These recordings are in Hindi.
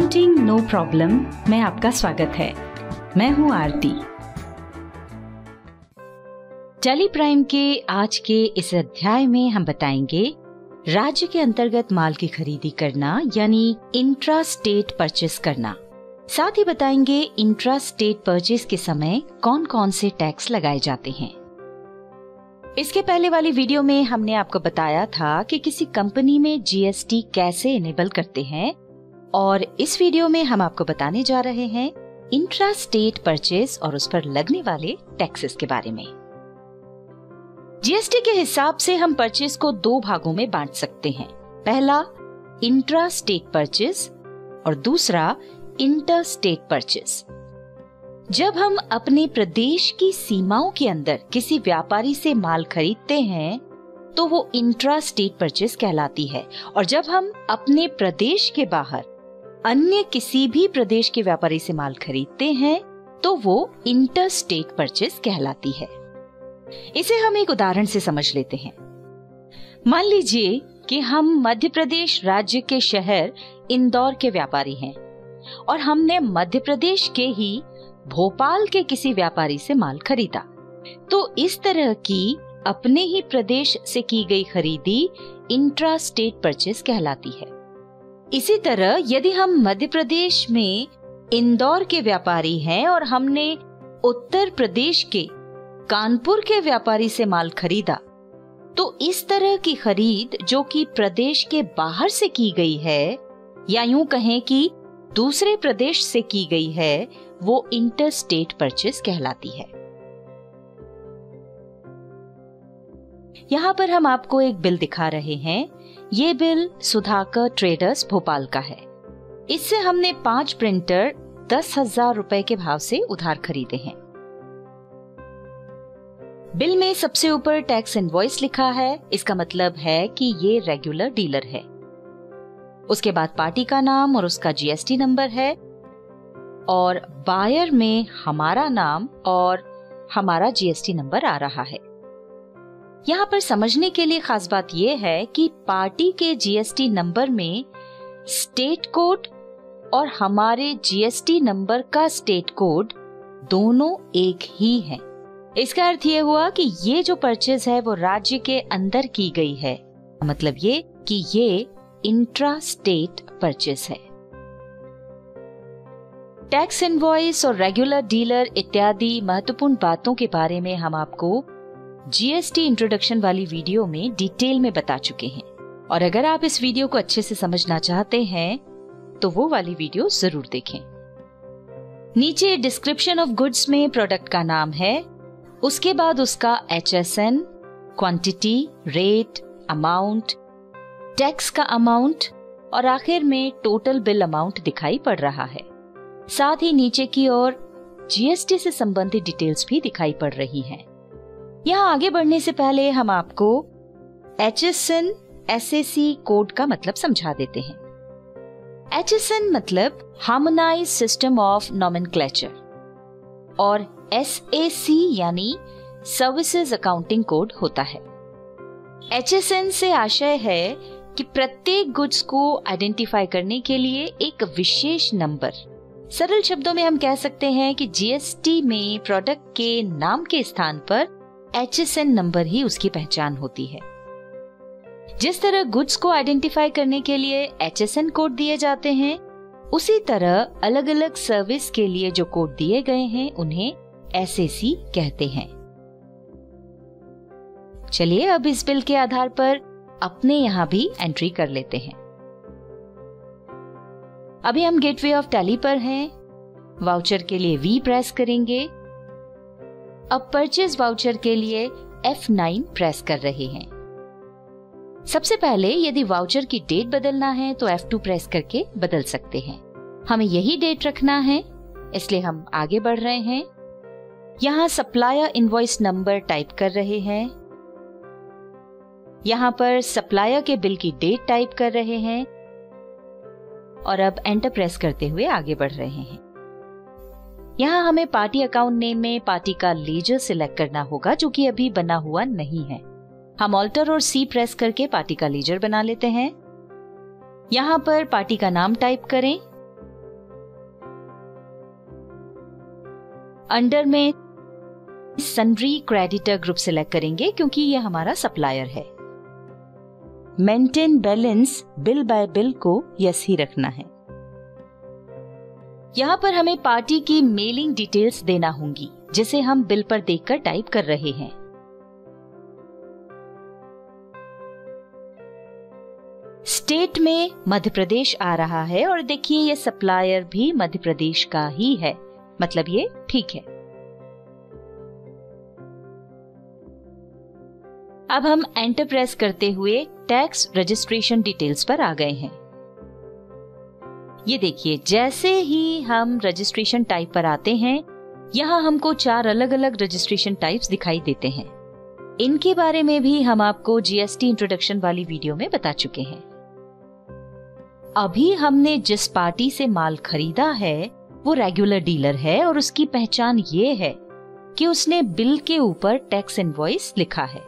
अकाउंटिंग नो प्रॉब्लम में आपका स्वागत है। मैं हूं आरती। टैली प्राइम के आज के इस अध्याय में हम बताएंगे राज्य के अंतर्गत माल की खरीदी करना यानी इंट्रा स्टेट परचेस करना। साथ ही बताएंगे इंट्रा स्टेट परचेस के समय कौन कौन से टैक्स लगाए जाते हैं। इसके पहले वाली वीडियो में हमने आपको बताया था कि किसी कंपनी में जीएसटी कैसे इनेबल करते हैं और इस वीडियो में हम आपको बताने जा रहे हैं इंट्रा स्टेट परचेस और उस पर लगने वाले टैक्सेस के बारे में। जीएसटी के हिसाब से हम परचेस को दो भागों में बांट सकते हैं, पहला इंट्रा स्टेट परचेस और दूसरा इंटर स्टेट परचेस। जब हम अपने प्रदेश की सीमाओं के अंदर किसी व्यापारी से माल खरीदते हैं तो वो इंट्रा स्टेट परचेस कहलाती है, और जब हम अपने प्रदेश के बाहर अन्य किसी भी प्रदेश के व्यापारी से माल खरीदते हैं तो वो इंटर स्टेट परचेस कहलाती है। इसे हम एक उदाहरण से समझ लेते हैं। मान लीजिए कि हम मध्य प्रदेश राज्य के शहर इंदौर के व्यापारी हैं और हमने मध्य प्रदेश के ही भोपाल के किसी व्यापारी से माल खरीदा, तो इस तरह की अपने ही प्रदेश से की गई खरीदी इंट्रा स्टेट परचेस कहलाती है। इसी तरह यदि हम मध्य प्रदेश में इंदौर के व्यापारी हैं और हमने उत्तर प्रदेश के कानपुर के व्यापारी से माल खरीदा, तो इस तरह की खरीद जो कि प्रदेश के बाहर से की गई है या यूं कहें कि दूसरे प्रदेश से की गई है, वो इंटर स्टेट परचेस कहलाती है। यहाँ पर हम आपको एक बिल दिखा रहे हैं। ये बिल सुधाकर ट्रेडर्स भोपाल का है। इससे हमने 5 प्रिंटर 10,000 रुपए के भाव से उधार खरीदे हैं। बिल में सबसे ऊपर टैक्स इनवॉइस लिखा है, इसका मतलब है कि ये रेगुलर डीलर है। उसके बाद पार्टी का नाम और उसका जीएसटी नंबर है और बायर में हमारा नाम और हमारा जीएसटी नंबर आ रहा है। यहाँ पर समझने के लिए खास बात यह है कि पार्टी के जीएसटी नंबर में स्टेट कोड और हमारे जीएसटी नंबर का स्टेट कोड दोनों एक ही है। इसका अर्थ ये हुआ कि ये जो परचेज है वो राज्य के अंदर की गई है, मतलब ये कि ये इंट्रा स्टेट परचेस है। टैक्स इनवॉइस और रेगुलर डीलर इत्यादि महत्वपूर्ण बातों के बारे में हम आपको जीएसटी इंट्रोडक्शन वाली वीडियो में डिटेल में बता चुके हैं, और अगर आप इस वीडियो को अच्छे से समझना चाहते हैं तो वो वाली वीडियो जरूर देखें। नीचे डिस्क्रिप्शन ऑफ गुड्स में प्रोडक्ट का नाम है, उसके बाद उसका HSN, quantity, rate, amount, tax का अमाउंट और आखिर में टोटल बिल अमाउंट दिखाई पड़ रहा है। साथ ही नीचे की ओर जीएसटी से संबंधित डिटेल्स भी दिखाई पड़ रही हैं। यहाँ आगे बढ़ने से पहले हम आपको HSN SAC कोड का मतलब समझा देते हैं। HSN मतलब हार्मोनाइज सिस्टम ऑफ नॉमेनक्लेचर और SAC यानी सर्विसेज अकाउंटिंग कोड होता है। HSN से आशय है कि प्रत्येक गुड्स को आइडेंटिफाई करने के लिए एक विशेष नंबर, सरल शब्दों में हम कह सकते हैं कि जीएसटी में प्रोडक्ट के नाम के स्थान पर HSN नंबर ही उसकी पहचान होती है। जिस तरह गुड्स को आइडेंटिफाई करने के लिए HSN कोड दिए जाते हैं, उसी तरह अलग अलग सर्विस के लिए जो कोड दिए गए हैं उन्हें SAC कहते हैं। चलिए अब इस बिल के आधार पर अपने यहाँ भी एंट्री कर लेते हैं। अभी हम गेटवे ऑफ टैली पर हैं। वाउचर के लिए V प्रेस करेंगे। अब परचेज वाउचर के लिए F9 प्रेस कर रहे हैं। सबसे पहले यदि वाउचर की डेट बदलना है तो F2 प्रेस करके बदल सकते हैं। हमें यही डेट रखना है, इसलिए हम आगे बढ़ रहे हैं। यहाँ सप्लायर इनवॉइस नंबर टाइप कर रहे हैं। यहाँ पर सप्लायर के बिल की डेट टाइप कर रहे हैं और अब एंटर प्रेस करते हुए आगे बढ़ रहे हैं। यहाँ हमें पार्टी अकाउंट नेम में पार्टी का लेजर सिलेक्ट करना होगा जो कि अभी बना हुआ नहीं है। हम ऑल्टर और C प्रेस करके पार्टी का लेजर बना लेते हैं। यहाँ पर पार्टी का नाम टाइप करें अंडर में सनरी क्रेडिटर ग्रुप सिलेक्ट करेंगे क्योंकि ये हमारा सप्लायर है। Maintain balance bill by bill को यस ही रखना है। यहाँ पर हमें पार्टी की मेलिंग डिटेल्स देना होंगी जिसे हम बिल पर देखकर टाइप कर रहे हैं। स्टेट में मध्य प्रदेश आ रहा है और देखिए ये सप्लायर भी मध्य प्रदेश का ही है, मतलब ये ठीक है। अब हम एंटर प्रेस करते हुए टैक्स रजिस्ट्रेशन डिटेल्स पर आ गए हैं। ये देखिए जैसे ही हम रजिस्ट्रेशन टाइप पर आते हैं, यहाँ हमको चार अलग अलग रजिस्ट्रेशन टाइप्स दिखाई देते हैं। इनके बारे में भी हम आपको जीएसटी इंट्रोडक्शन वाली वीडियो में बता चुके हैं। अभी हमने जिस पार्टी से माल खरीदा है वो रेगुलर डीलर है और उसकी पहचान ये है कि उसने बिल के ऊपर टैक्स इनवॉइस लिखा है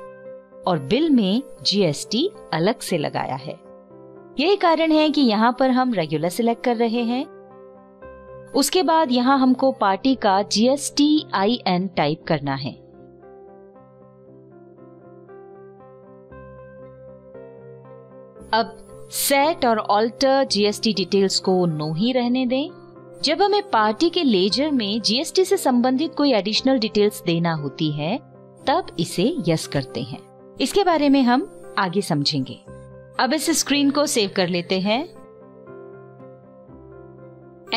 और बिल में जीएसटी अलग से लगाया है। यही कारण है कि यहाँ पर हम रेगुलर सिलेक्ट कर रहे हैं। उसके बाद यहाँ हमको पार्टी का GSTIN टाइप करना है। अब सेट और ऑल्टर GST डिटेल्स को नो ही रहने दें। जब हमें पार्टी के लेजर में GST से संबंधित कोई एडिशनल डिटेल्स देना होती है तब इसे यस करते हैं। इसके बारे में हम आगे समझेंगे। अब इस स्क्रीन को सेव कर लेते हैं।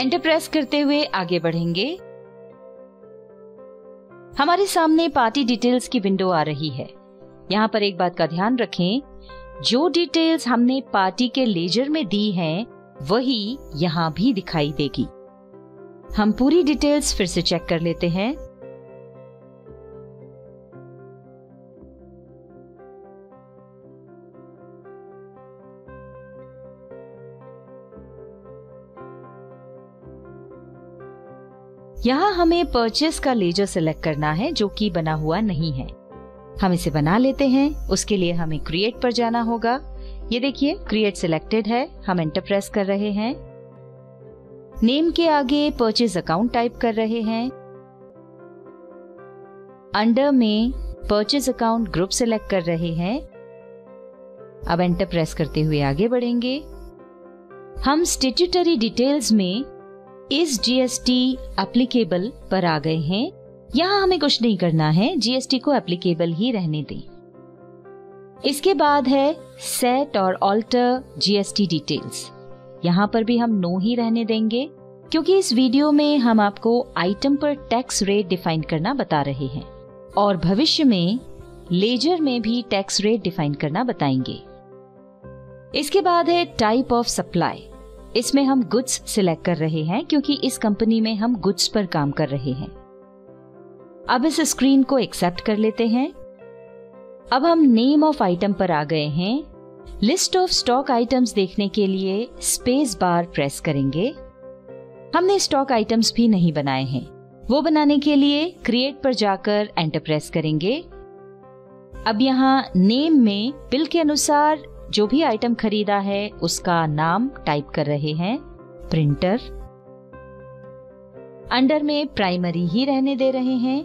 एंटर प्रेस करते हुए आगे बढ़ेंगे। हमारे सामने पार्टी डिटेल्स की विंडो आ रही है। यहाँ पर एक बात का ध्यान रखें, जो डिटेल्स हमने पार्टी के लेजर में दी हैं, वही यहाँ भी दिखाई देगी। हम पूरी डिटेल्स फिर से चेक कर लेते हैं। यहाँ हमें परचेस का लेजर सिलेक्ट करना है जो कि बना हुआ नहीं है। हम इसे बना लेते हैं। उसके लिए हमें क्रिएट पर जाना होगा। ये देखिए क्रिएट सिलेक्टेड है। हम एंटर प्रेस कर रहे हैं। नेम के आगे परचेस अकाउंट टाइप कर रहे हैं। अंडर में परचेस अकाउंट ग्रुप सिलेक्ट कर रहे हैं। अब एंटर प्रेस करते हुए आगे बढ़ेंगे। हम स्टैट्यूटरी डिटेल्स में इस जीएसटी एप्लीकेबल पर आ गए हैं। यहाँ हमें कुछ नहीं करना है, जीएसटी को एप्लीकेबल ही रहने दें। इसके बाद है सेट और ऑल्टर जीएसटी डिटेल्स। यहाँ पर भी हम नो ही रहने देंगे क्योंकि इस वीडियो में हम आपको आइटम पर टैक्स रेट डिफाइन करना बता रहे हैं और भविष्य में लेजर में भी टैक्स रेट डिफाइन करना बताएंगे। इसके बाद है टाइप ऑफ सप्लाई। इसमें हम गुड्स सिलेक्ट कर रहे हैं क्योंकि इस कंपनी में हम गुड्स पर काम कर रहे हैं। अब इस स्क्रीन को एक्सेप्ट कर लेते हैं। अब हम नेम ऑफ आइटम पर आ गए हैं। लिस्ट ऑफ स्टॉक आइटम्स देखने के लिए स्पेस बार प्रेस करेंगे। हमने स्टॉक आइटम्स भी नहीं बनाए हैं। वो बनाने के लिए क्रिएट पर जाकर एंटर प्रेस करेंगे। अब यहाँ नेम में बिल के अनुसार जो भी आइटम खरीदा है उसका नाम टाइप कर रहे हैं। प्रिंटर अंडर में प्राइमरी ही रहने दे रहे हैं।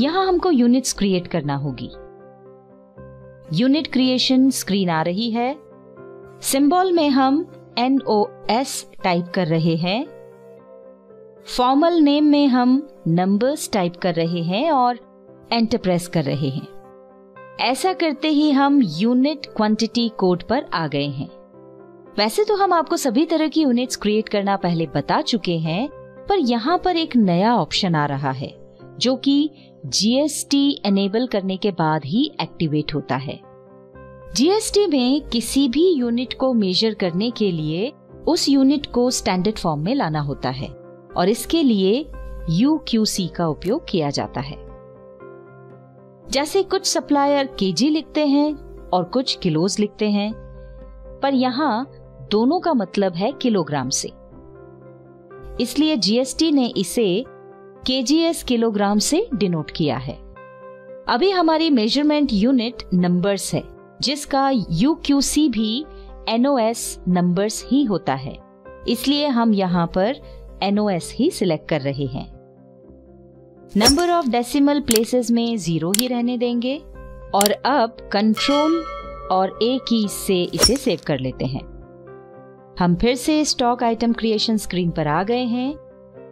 यहाँ हमको यूनिट्स क्रिएट करना होगी। यूनिट क्रिएशन स्क्रीन आ रही है। सिंबल में हम NOS टाइप कर रहे हैं। फॉर्मल नेम में हम नंबर्स टाइप कर रहे हैं और एंटर प्रेस कर रहे हैं। ऐसा करते ही हम यूनिट क्वांटिटी कोड पर आ गए हैं। वैसे तो हम आपको सभी तरह की यूनिट्स क्रिएट करना पहले बता चुके हैं, पर यहाँ पर एक नया ऑप्शन आ रहा है जो कि जीएसटी एनेबल करने के बाद ही एक्टिवेट होता है। जीएसटी में किसी भी यूनिट को मेजर करने के लिए उस यूनिट को स्टैंडर्ड फॉर्म में लाना होता है और इसके लिए UQC का उपयोग किया जाता है। जैसे कुछ सप्लायर केजी लिखते हैं और कुछ किलोज लिखते हैं, पर यहाँ दोनों का मतलब है किलोग्राम से, इसलिए जीएसटी ने इसे KGS किलोग्राम से डिनोट किया है। अभी हमारी मेजरमेंट यूनिट नंबर्स है जिसका UQC भी NOS नंबर्स ही होता है, इसलिए हम यहाँ पर NOS ही सिलेक्ट कर रहे हैं। नंबर ऑफ डेसिमल प्लेसेस में जीरो ही रहने देंगे और अब कंट्रोल और ए की से इसे सेव कर लेते हैं। हम फिर से स्टॉक आइटम क्रिएशन स्क्रीन पर आ गए हैं।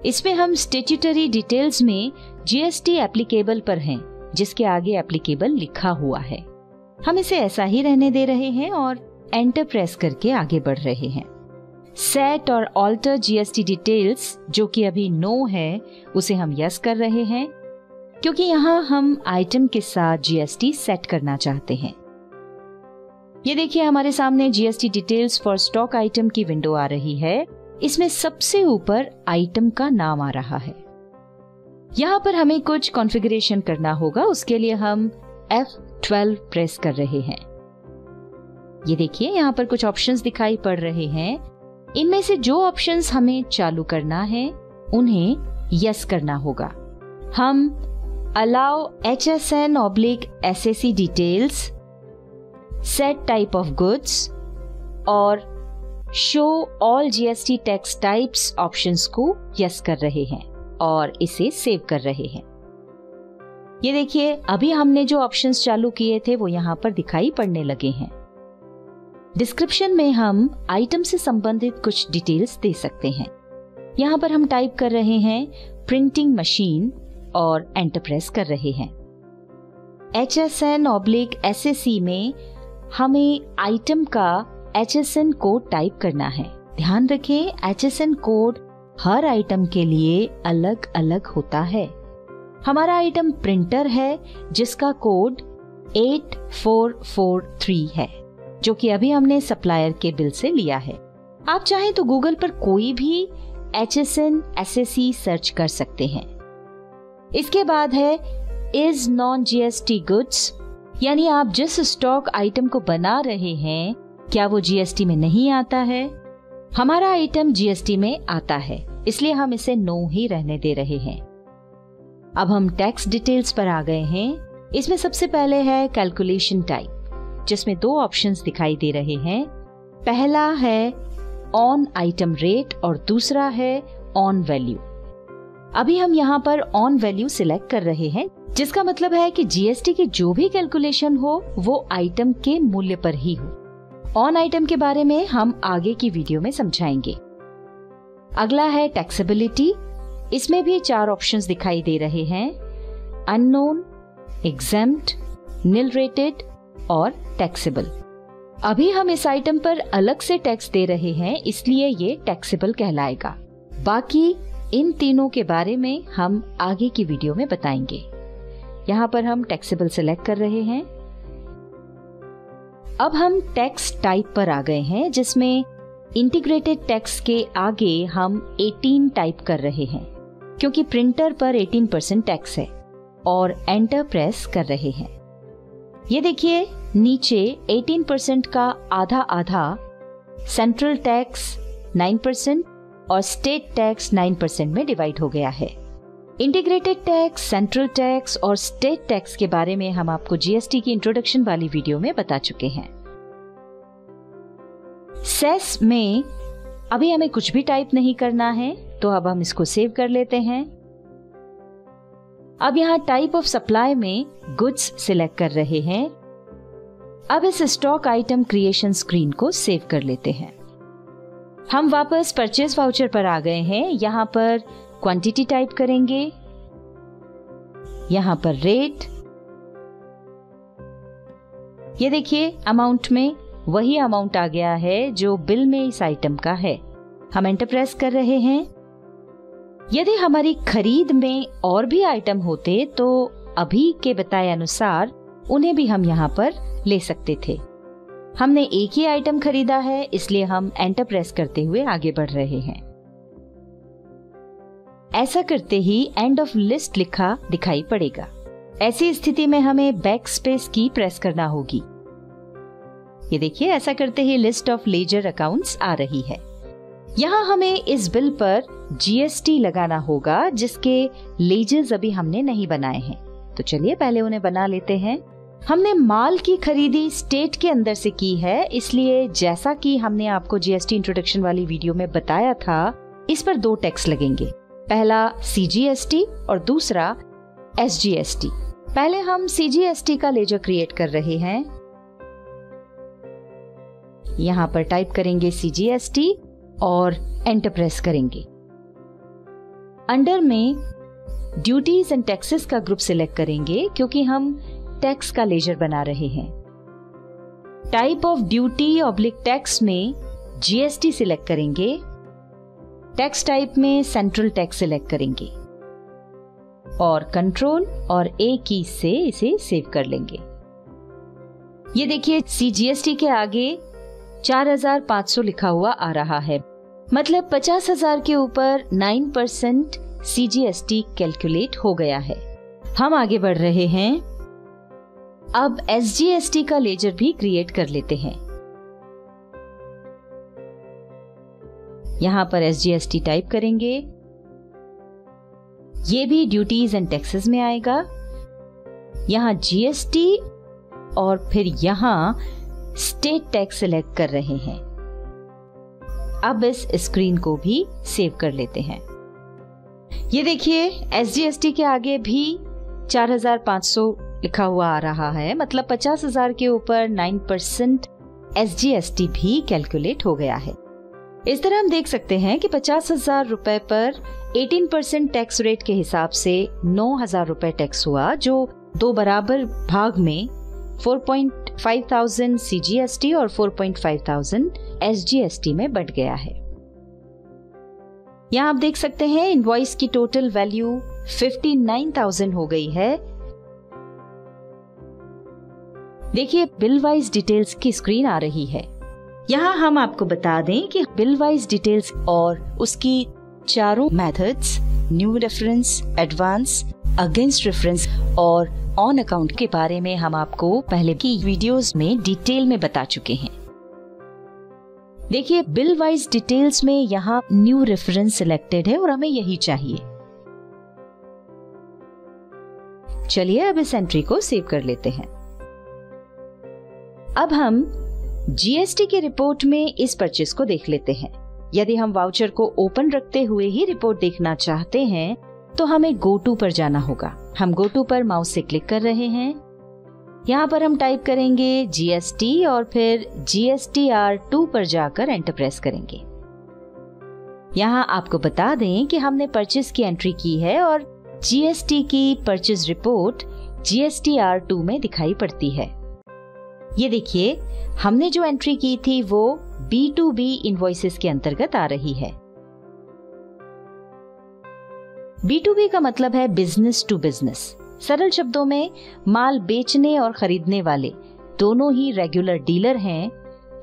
इसमें हम स्टैट्यूटरी डिटेल्स में जीएसटी एप्लीकेबल पर हैं, जिसके आगे एप्लीकेबल लिखा हुआ है। हम इसे ऐसा ही रहने दे रहे हैं और एंटर प्रेस करके आगे बढ़ रहे हैं। सेट और ऑल्टर जीएसटी डिटेल्स जो कि अभी नो है, उसे हम यस कर रहे हैं क्योंकि यहाँ हम आइटम के साथ जीएसटी सेट करना चाहते हैं। ये देखिए हमारे सामने GST details for stock item की विंडो आ रही है। इसमें सबसे ऊपर आइटम का नाम आ रहा है। यहाँ पर हमें कुछ कॉन्फ़िगरेशन करना होगा, उसके लिए हम F12 प्रेस कर रहे हैं। ये देखिए यहाँ पर कुछ ऑप्शंस दिखाई पड़ रहे हैं। इनमें से जो ऑप्शंस हमें चालू करना है उन्हें यस करना होगा। हम allow HSN/SAC details, set type of goods और show all GST tax types options को यस कर रहे हैं और इसे सेव कर रहे हैं। ये देखिए अभी हमने जो ऑप्शंस चालू किए थे वो यहाँ पर दिखाई पड़ने लगे हैं। डिस्क्रिप्शन में हम आइटम से संबंधित कुछ डिटेल्स दे सकते हैं। यहाँ पर हम टाइप कर रहे हैं प्रिंटिंग मशीन और एंटर प्रेस कर रहे हैं। HSN/SAC में हमें आइटम का HSN कोड टाइप करना है। ध्यान रखें HSN कोड हर आइटम के लिए अलग अलग होता है। हमारा आइटम प्रिंटर है जिसका कोड 8443 है, जो कि अभी हमने सप्लायर के बिल से लिया है। आप चाहें तो गूगल पर कोई भी HSN/SAC सर्च कर सकते हैं। इसके बाद है इज नॉन जीएसटी गुड्स, यानी आप जिस स्टॉक आइटम को बना रहे हैं क्या वो जीएसटी में नहीं आता है। हमारा आइटम जीएसटी में आता है इसलिए हम इसे नो ही रहने दे रहे हैं। अब हम टैक्स डिटेल्स पर आ गए हैं। इसमें सबसे पहले है कैलकुलेशन टाइप, जिसमें दो ऑप्शंस दिखाई दे रहे हैं। पहला है ऑन आइटम रेट और दूसरा है ऑन वैल्यू। अभी हम यहाँ पर ऑन वैल्यू सिलेक्ट कर रहे हैं, जिसका मतलब है कि जीएसटी की जो भी कैलकुलेशन हो वो आइटम के मूल्य पर ही हो। ऑन आइटम के बारे में हम आगे की वीडियो में समझाएंगे। अगला है टैक्सेबिलिटी। इसमें भी चार ऑप्शंस दिखाई दे रहे हैं, अननोन, एग्जेम्प्ट, निल रेटेड और टैक्सेबल। अभी हम इस आइटम पर अलग से टैक्स दे रहे हैं इसलिए ये टैक्सेबल कहलाएगा। बाकी इन तीनों के बारे में हम आगे की वीडियो में बताएंगे। यहाँ पर हम टैक्सेबल सिलेक्ट कर रहे हैं। अब हम टैक्स टाइप पर आ गए हैं, जिसमें इंटीग्रेटेड टैक्स के आगे हम 18 टाइप कर रहे हैं क्योंकि प्रिंटर पर 18% टैक्स है और एंटर प्रेस कर रहे हैं। ये देखिए नीचे 18% का आधा आधा सेंट्रल टैक्स 9% और स्टेट टैक्स 9% में डिवाइड हो गया है। इंटीग्रेटेड टैक्स, सेंट्रल टैक्स और स्टेट टैक्स के बारे में हम आपको जीएसटी की इंट्रोडक्शन वाली वीडियो में बता चुके हैं। सेस में अभी हमें कुछ भी टाइप नहीं करना है तो अब हम इसको सेव कर लेते हैं। अब यहाँ टाइप ऑफ सप्लाई में गुड्स सिलेक्ट कर रहे हैं। अब इस स्टॉक आइटम क्रिएशन स्क्रीन को सेव कर लेते हैं। हम वापस परचेज वाउचर पर आ गए हैं। यहाँ पर क्वांटिटी टाइप करेंगे, यहाँ पर रेट। ये देखिए अमाउंट में वही अमाउंट आ गया है जो बिल में इस आइटम का है। हम एंटर प्रेस कर रहे हैं। यदि हमारी खरीद में और भी आइटम होते तो अभी के बताए अनुसार उन्हें भी हम यहाँ पर ले सकते थे। हमने एक ही आइटम खरीदा है इसलिए हम एंटर प्रेस करते हुए आगे बढ़ रहे हैं। ऐसा करते ही एंड ऑफ लिस्ट लिखा दिखाई पड़ेगा। ऐसी स्थिति में हमें बैक स्पेस की प्रेस करना होगी। ये देखिए ऐसा करते ही लिस्ट ऑफ लेजर अकाउंट्स आ रही है। यहाँ हमें इस बिल पर जीएसटी लगाना होगा जिसके लेजर्स अभी हमने नहीं बनाए हैं, तो चलिए पहले उन्हें बना लेते हैं। हमने माल की खरीदी स्टेट के अंदर से की है इसलिए जैसा कि हमने आपको जीएसटी इंट्रोडक्शन वाली वीडियो में बताया था, इस पर दो टैक्स लगेंगे, पहला CGST और दूसरा SGST। पहले हम CGST का लेजर क्रिएट कर रहे हैं। यहाँ पर टाइप करेंगे CGST और एंटर प्रेस करेंगे। अंडर में ड्यूटीज एंड टैक्सेस का ग्रुप सिलेक्ट करेंगे क्योंकि हम टैक्स का लेजर बना रहे हैं। Type of duty oblique tax में GST सिलेक्ट करेंगे। टैक्स टाइप में सेंट्रल टैक्स सिलेक्ट करेंगे और कंट्रोल और ए की से इसे सेव कर लेंगे। ये देखिए CGST के आगे 4500 लिखा हुआ आ रहा है, मतलब 50,000 के ऊपर 9% CGST कैलकुलेट हो गया है। हम आगे बढ़ रहे हैं। अब SGST का लेजर भी क्रिएट कर लेते हैं। यहाँ पर SGST टाइप करेंगे। ये भी ड्यूटीज एंड टैक्सेस में आएगा। यहाँ GST और फिर यहाँ स्टेट टैक्स सिलेक्ट कर रहे हैं। अब इस स्क्रीन को भी सेव कर लेते हैं। ये देखिए SGST के आगे भी 4500 लिखा हुआ आ रहा है, मतलब 50,000 के ऊपर 9% SGST भी कैलकुलेट हो गया है। इस तरह हम देख सकते हैं कि 50,000 रुपए पर 18% टैक्स रेट के हिसाब से 9,000 रुपए टैक्स हुआ, जो दो बराबर भाग में 4,500 CGST और 4,500 SGST में बंट गया है। यहाँ आप देख सकते हैं इनवॉइस की टोटल वैल्यू 59,000 हो गई है। देखिए बिल वाइज डिटेल्स की स्क्रीन आ रही है। यहाँ हम आपको बता दें कि बिल वाइज डिटेल्स और उसकी चारों methods new reference, advance, against reference और ऑन अकाउंट के बारे में हम आपको पहले की वीडियोस में डिटेल में बता चुके हैं। देखिए बिल वाइज डिटेल्स में यहाँ न्यू रेफरेंस सिलेक्टेड है और हमें यही चाहिए। चलिए अब इस एंट्री को सेव कर लेते हैं। अब हम GST के रिपोर्ट में इस परचेस को देख लेते हैं। यदि हम वाउचर को ओपन रखते हुए ही रिपोर्ट देखना चाहते हैं तो हमें गो टू पर जाना होगा। हम गो टू पर माउस से क्लिक कर रहे हैं। यहाँ पर हम टाइप करेंगे GST और फिर GSTR-2 पर जाकर एंटर प्रेस करेंगे। यहाँ आपको बता दें कि हमने परचेस की एंट्री की है और GST की परचेस रिपोर्ट GSTR-2 में दिखाई पड़ती है। ये देखिए हमने जो एंट्री की थी वो B2B इनवॉइसेस के अंतर्गत आ रही है। B2B का मतलब है बिजनेस टू बिजनेस। सरल शब्दों में माल बेचने और खरीदने वाले दोनों ही रेगुलर डीलर हैं,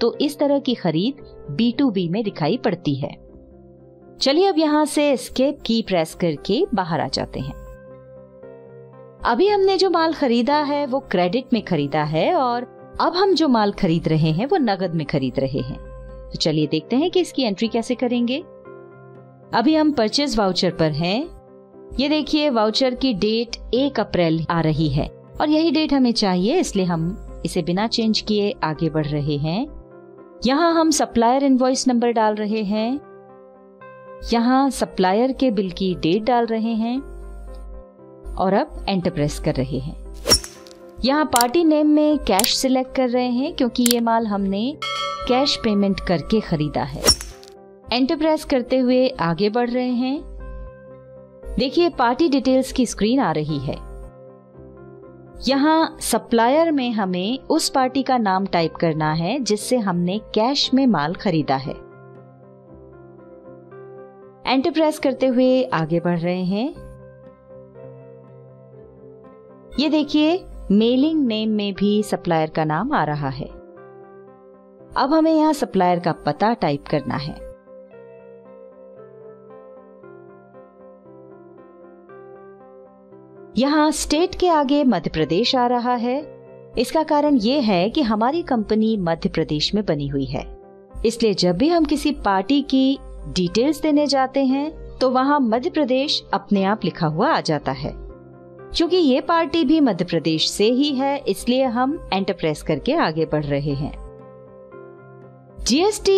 तो इस तरह की खरीद B2B में दिखाई पड़ती है। चलिए अब यहाँ से एस्केप की प्रेस करके बाहर आ जाते हैं। अभी हमने जो माल खरीदा है वो क्रेडिट में खरीदा है और अब हम जो माल खरीद रहे हैं वो नगद में खरीद रहे हैं। तो चलिए देखते हैं कि इसकी एंट्री कैसे करेंगे। अभी हम परचेज वाउचर पर हैं। ये देखिए वाउचर की डेट 1 अप्रैल आ रही है और यही डेट हमें चाहिए, इसलिए हम इसे बिना चेंज किए आगे बढ़ रहे हैं। यहाँ हम सप्लायर इनवॉइस नंबर डाल रहे हैं। यहाँ सप्लायर के बिल की डेट डाल रहे हैं और अब एंटर प्रेस कर रहे हैं। यहाँ पार्टी नेम में कैश सिलेक्ट कर रहे हैं क्योंकि ये माल हमने कैश पेमेंट करके खरीदा है। एंटर प्रेस करते हुए आगे बढ़ रहे हैं। देखिए पार्टी डिटेल्स की स्क्रीन आ रही है। यहाँ सप्लायर में हमें उस पार्टी का नाम टाइप करना है जिससे हमने कैश में माल खरीदा है। एंटर प्रेस करते हुए आगे बढ़ रहे हैं। ये देखिए मेलिंग नेम में भी सप्लायर का नाम आ रहा है। अब हमें यहाँ सप्लायर का पता टाइप करना है। यहाँ स्टेट के आगे मध्य प्रदेश आ रहा है। इसका कारण ये है कि हमारी कंपनी मध्य प्रदेश में बनी हुई है, इसलिए जब भी हम किसी पार्टी की डिटेल्स देने जाते हैं तो वहाँ मध्य प्रदेश अपने आप लिखा हुआ आ जाता है। क्योंकि ये पार्टी भी मध्य प्रदेश से ही है, इसलिए हम एंटर प्रेस करके आगे बढ़ रहे हैं। GST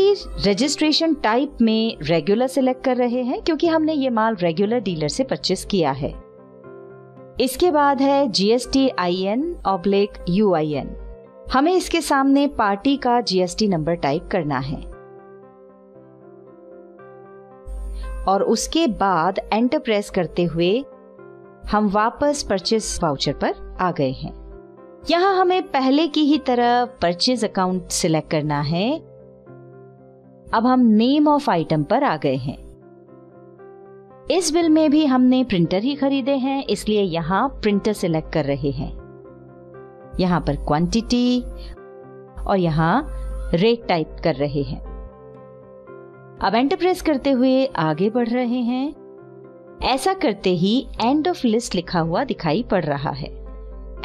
रजिस्ट्रेशन टाइप में रेगुलर सिलेक्ट कर रहे हैं क्योंकि हमने ये माल रेगुलर डीलर से परचेस किया है। इसके बाद है GSTIN/UIN। हमें इसके सामने पार्टी का GST नंबर टाइप करना है और उसके बाद एंटर प्रेस करते हुए हम वापस परचेस वाउचर पर आ गए हैं। यहाँ हमें पहले की ही तरह परचेज अकाउंट सिलेक्ट करना है। अब हम नेम ऑफ आइटम पर आ गए हैं। इस बिल में भी हमने प्रिंटर ही खरीदे हैं, इसलिए यहाँ प्रिंटर सिलेक्ट कर रहे हैं। यहाँ पर क्वांटिटी और यहाँ रेट टाइप कर रहे हैं। अब एंटर प्रेस करते हुए आगे बढ़ रहे हैं। ऐसा करते ही एंड ऑफ लिस्ट लिखा हुआ दिखाई पड़ रहा है।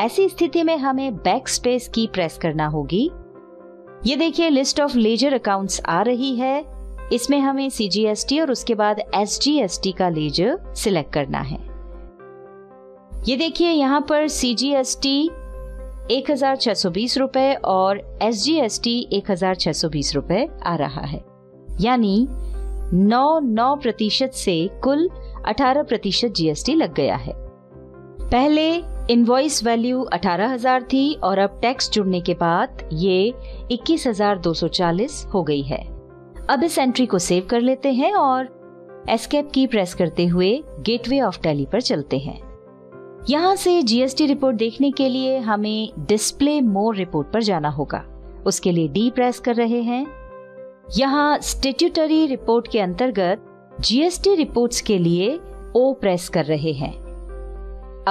ऐसी स्थिति में हमें बैक स्पेस की प्रेस करना होगी। ये देखिए लिस्ट ऑफ लेजर अकाउंट्स आ रही है। इसमें हमें CGST और उसके बाद SGST का लेजर सिलेक्ट करना है। ये देखिए यहाँ पर CGST 1620 रुपए और SGST 1620 रुपए आ रहा है, यानी 9% से कुल 18% GST लग गया है। पहले इनवॉइस वैल्यू 18,000 थी और अब टैक्स जुड़ने के बाद ये 21,240 हो गई है। अब इस एंट्री को सेव कर लेते हैं और एस्केप की प्रेस करते हुए गेटवे ऑफ टैली पर चलते हैं। यहाँ से GST रिपोर्ट देखने के लिए हमें डिस्प्ले मोर रिपोर्ट पर जाना होगा। उसके लिए डी प्रेस कर रहे हैं। यहाँ स्टेट्यूटरी रिपोर्ट के अंतर्गत GST रिपोर्ट्स के लिए ओ प्रेस कर रहे हैं।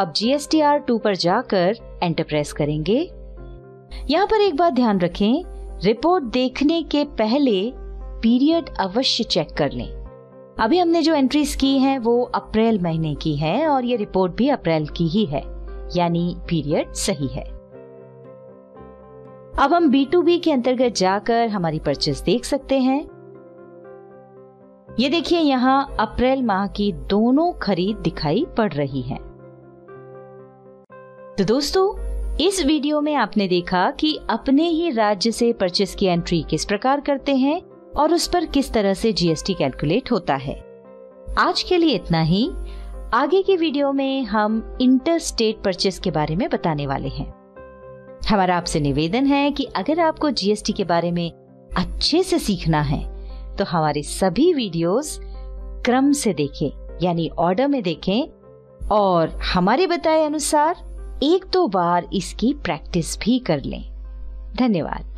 अब GSTR-2 पर जाकर एंटर प्रेस करेंगे। यहाँ पर एक बात ध्यान रखें, रिपोर्ट देखने के पहले पीरियड अवश्य चेक कर लें। अभी हमने जो एंट्रीज की हैं वो अप्रैल महीने की हैं और ये रिपोर्ट भी अप्रैल की ही है, यानी पीरियड सही है। अब हम B2B के अंतर्गत जाकर हमारी परचेस देख सकते हैं। ये देखिए यहाँ अप्रैल माह की दोनों खरीद दिखाई पड़ रही हैं। तो दोस्तों, इस वीडियो में आपने देखा कि अपने ही राज्य से परचेस की एंट्री किस प्रकार करते हैं और उस पर किस तरह से GST कैलकुलेट होता है। आज के लिए इतना ही। आगे की वीडियो में हम इंटर स्टेट परचेस के बारे में बताने वाले हैं। हमारा आपसे निवेदन है कि अगर आपको GST के बारे में अच्छे से सीखना है तो हमारे सभी वीडियोस क्रम से देखें, यानी ऑर्डर में देखें और हमारे बताए अनुसार 1-2 बार इसकी प्रैक्टिस भी कर लें। धन्यवाद।